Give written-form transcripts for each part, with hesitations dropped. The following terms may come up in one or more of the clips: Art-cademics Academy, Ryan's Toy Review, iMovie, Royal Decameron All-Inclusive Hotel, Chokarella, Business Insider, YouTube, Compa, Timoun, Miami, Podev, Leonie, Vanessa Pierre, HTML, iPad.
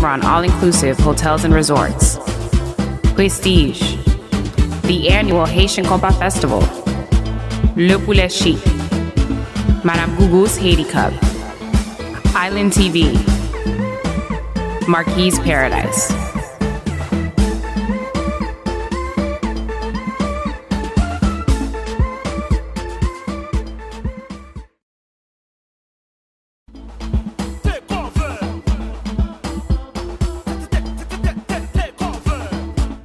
Decameron All-Inclusive Hotels and Resorts, Prestige, the annual Haitian Compa Festival, Le Poulet Chic, Madame Gougou's Haiti Cup, Island TV, Marquis Paradise.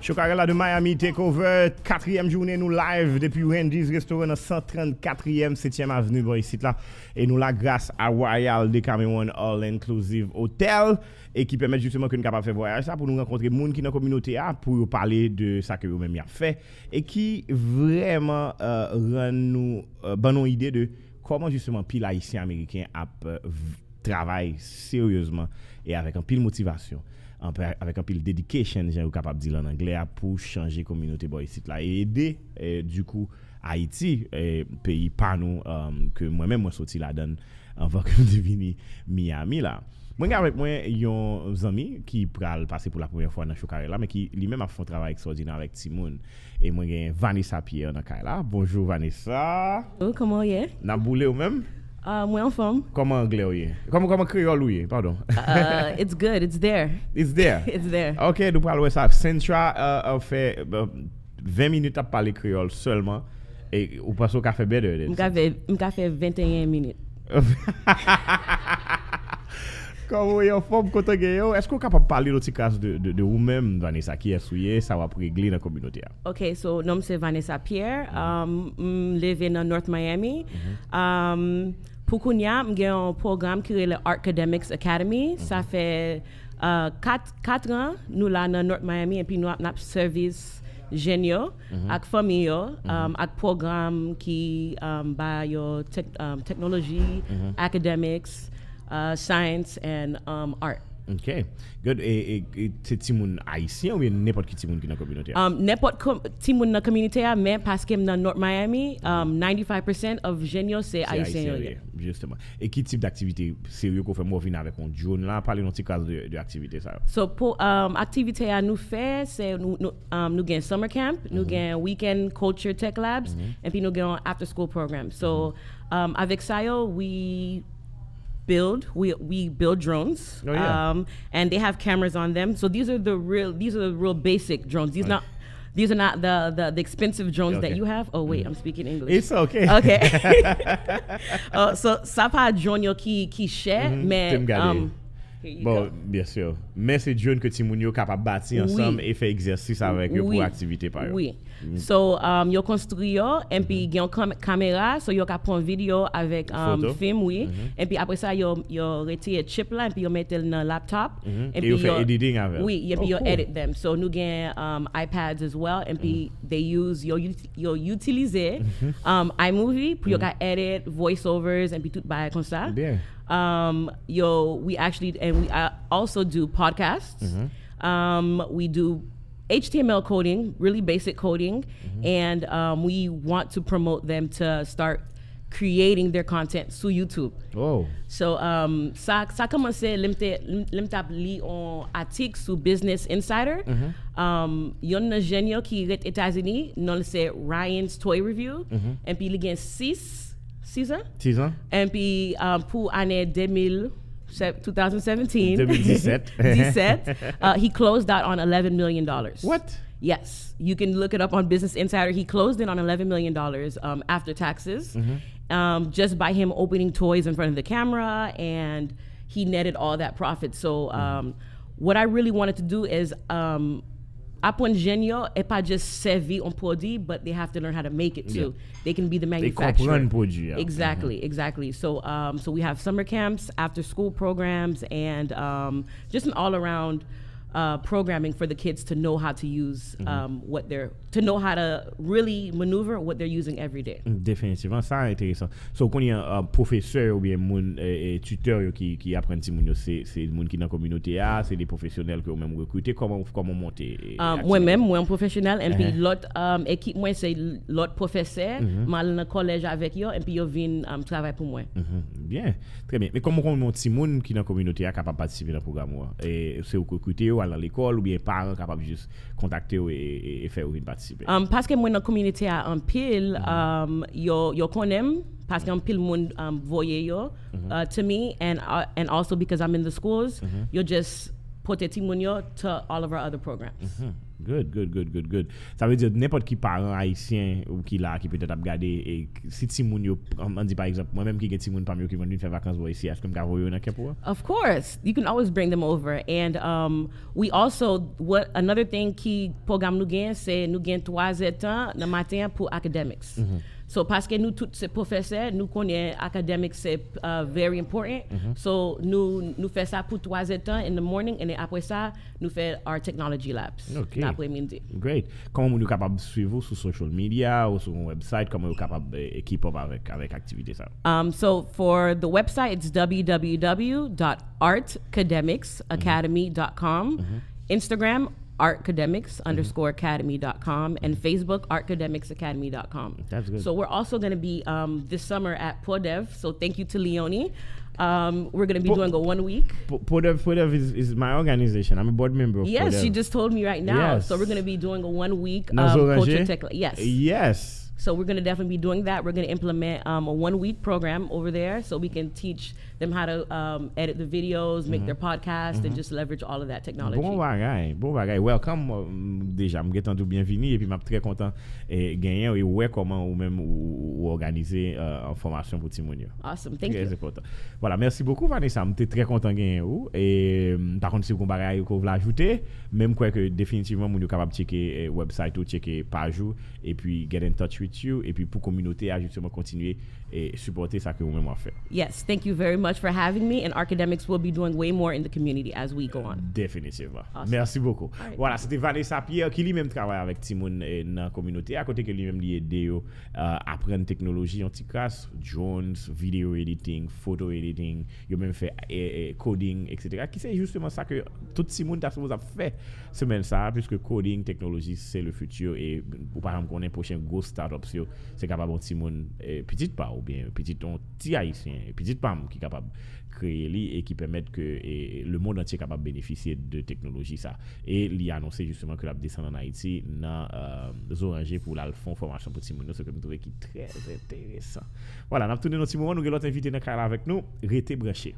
Chokarella de Miami Takeover, 4e journée nous live depuis Wendy's Restaurant 134e 7e avenue boy site là et nous la grâce à Royal Decameron All-Inclusive Hotel et qui permet justement que nous capable faire voyage ça pour nous rencontrer monde qui dans communauté a pour parler de ça que vous même y a fait et qui vraiment rend nous bonne idée de comment justement pile haïtien américain a travaille sérieusement et avec un pile motivation. Avec un pile dedication, j'ai capable de dire en anglais, pour changer la communauté boycite là et aider du coup Haïti, pays par nous, que moi-même, moi sorti la donne avant que je devienne Miami là. Moi, avec moi, yon zami qui pral passer pour la première fois dans Chokarella, mais qui lui-même a fait un travail extraordinaire avec Timoun. Et moi, j'ai Vanessa Pierre dans Kaila. Bonjour Vanessa. Hello, comment est-ce? Na boule ou même? Moi en forme. Comment anglais ou ye? Comment créole ou ye? Pardon. It's good, it's there. It's there? It's there. Ok, nous parlons de ça. Sentra a fait 20 minutes à parler créole seulement. Et ou pas au café better? M'ka fait 21 minutes. Comment est en forme quand on gagne? Est-ce qu'on est capable de parler de l'autre de vous-même, Vanessa, qui est souillée, ça va régler dans la communauté? Ok, so, nom c'est Vanessa Pierre. Live in North Miami. Pour Kounia, j'ai un programme qui est le Art-cademics Academy. Ça fait 4 ans, nous là dans North Miami, et puis nous avons un service génial, avec famille, avec programme qui bat la technologie, academics, science and art. Ok, good. Et c'est Timoun haïtien ou n'importe qui Timoun qui est dans la communauté? N'importe Timoun dans la communauté, mais parce que dans North Miami, 95% of gens c'est haïtien. Justement. Et quel type d'activité sérieux qu'on fait moi venir avec un drone là? Parlez-nous de cas de activité ça. So pour activité à nous faire, c'est nous gain summer camp, nous gain weekend culture tech labs, et puis nous gain after school program. So avec ça we build drones. Oh, yeah. And they have cameras on them, so these are the real basic drones. These are not the expensive drones. Okay. That you have. Oh wait, I'm speaking English. It's okay. Okay. So ça pas drone yo qui cher, mais bon, bien sûr. Mais c'est drone que Timoun yo capable bâtir ensemble et faire exercice avec yo pour activité par yo. Oui. So yo construit yo et puis yon caméra, so yo ka prend vidéo avec film et puis après ça yo retire chip là et puis yo mettre dans laptop et puis yo fait editing avec. Oui, et puis yo edit them. So nous gain iPads as well and puis they use yo utiliser iMovie pour yo ka edit voiceovers and puis tout bail comme ça. Bien. We also do podcasts. We do HTML coding, really basic coding, and we want to promote them to start creating their content through YouTube. Oh. So ça commencé limtap li on article sur Business Insider. Yon nan genyo ki ret États-Unis, non c'est Ryan's Toy Review, and puis li gen 6 ans. Et puis pour année 2017, he closed out on $11 million. What? Yes, you can look it up on Business Insider. He closed in on $11 million after taxes, just by him opening toys in front of the camera, and he netted all that profit. So what I really wanted to do is Apon genyo et pas just servi on produit, but they have to learn how to make it too. Yeah. They can be the manufacturer. They produit. Exactly, exactly. So so we have summer camps, after school programs, and just an all around programming for the kids to know how to use to know how to really maneuver what they're using every day. Définitivement, ça intéressant. So qu'on y a professeur ou bien moun tuteur qui apprennent ces moun, c'est moun qui dans communauté a, c'est des professionnels que vous même recruter comment monter. Moi-même, moi un professionnel et puis l'autre équipe moi c'est l'autre professeur, mal dans collège avec yo et puis yo vinn travail pour moi. Bien, très bien. Mais comment on monte ces moun qui dans communauté a capable participer dans programme et c'est recruter ou à l'école ou bien parents capable juste contacter et faire une participer. Parce que moi dans communauté a en pile yo connais parce que en pile monde voyait yo to me and also because I'm in the schools you just porter Timoun yo to all of our other programs. Good. Ça veut dire n'importe qui parent haïtien ou qui là qui peut-être a regardé et si Timoun yo on dit par exemple moi même qui get Timoun parmi qui vont faire vacances ici est-ce que me gavoyo na kepo? Of course, you can always bring them over and we also what another thing qui programme nous gain c'est nous gain 3 heures le matin pour academics. So parce que nous tous ces professeurs nous connaissons academics c'est very important. So nous fait ça pour 3 heures in the morning and then après ça nous fait our technology labs. Okay. Great. Comment vous capable suivre sur social media ou sur website comment vous capable keep up avec activité ça? So for the website it's www.art-cademics academy.com. Instagram Art-cademics_academy.com and Facebook Art-cademics academy.com. That's good. So we're also going to be this summer at Podev. So thank you to Leonie. We're going to be doing a 1 week. Podev is my organization. I'm a board member of Podev. Yes, she just told me right now. Yes. So we're going to be doing a 1 week culture tech. Yes. So we're going to definitely be doing that. We're going to implement a 1 week program over there so we can teach them how to edit the videos, make their podcast, and just leverage all of that technology. Bon bagay. Welcome. Déjà, je suis très bienvenue et puis je suis très content de gagner et voir comment vous organisez une formation pour Timoun. Awesome. Thank you. Voilà, merci beaucoup Vanessa. Je suis très content de gagner. Et par contre, si vous avez quelque chose à ajouter, même quoi que définitivement, vous êtes capable de checker le website ou checker page et puis get in touch with you et puis pour communauté à justement continuer et supporter ça que vous même faire. Yes, thank you very much for having me and Art-cademics will be doing way more in the community as we go on. Définitivement. Awesome. Merci beaucoup. Right. Voilà, c'était Vanessa Pierre qui lui-même travaille avec Timoun dans la communauté à côté que lui-même lui aide apprendre technologie en ticas, drones, video editing, photo editing, il même fait coding etc. qui c'est justement ça que tout Timoun t'a supposé faire semaine ça puisque coding technologie c'est le futur et pour pas me connaître prochain gros start c'est capable de Timoun petit pas ou bien petit haïtien petit pam qui capable créer li et qui permettent que le monde entier capable bénéficier de technologie ça et il a annoncé justement que la descendre en Haïti dans Orangers pour la fond formation pour Timoun ce que me trouve qui très intéressant. Voilà, on a tourné notre petit moment nous avons l'autre invité dans le cadre avec nous, restez branchés.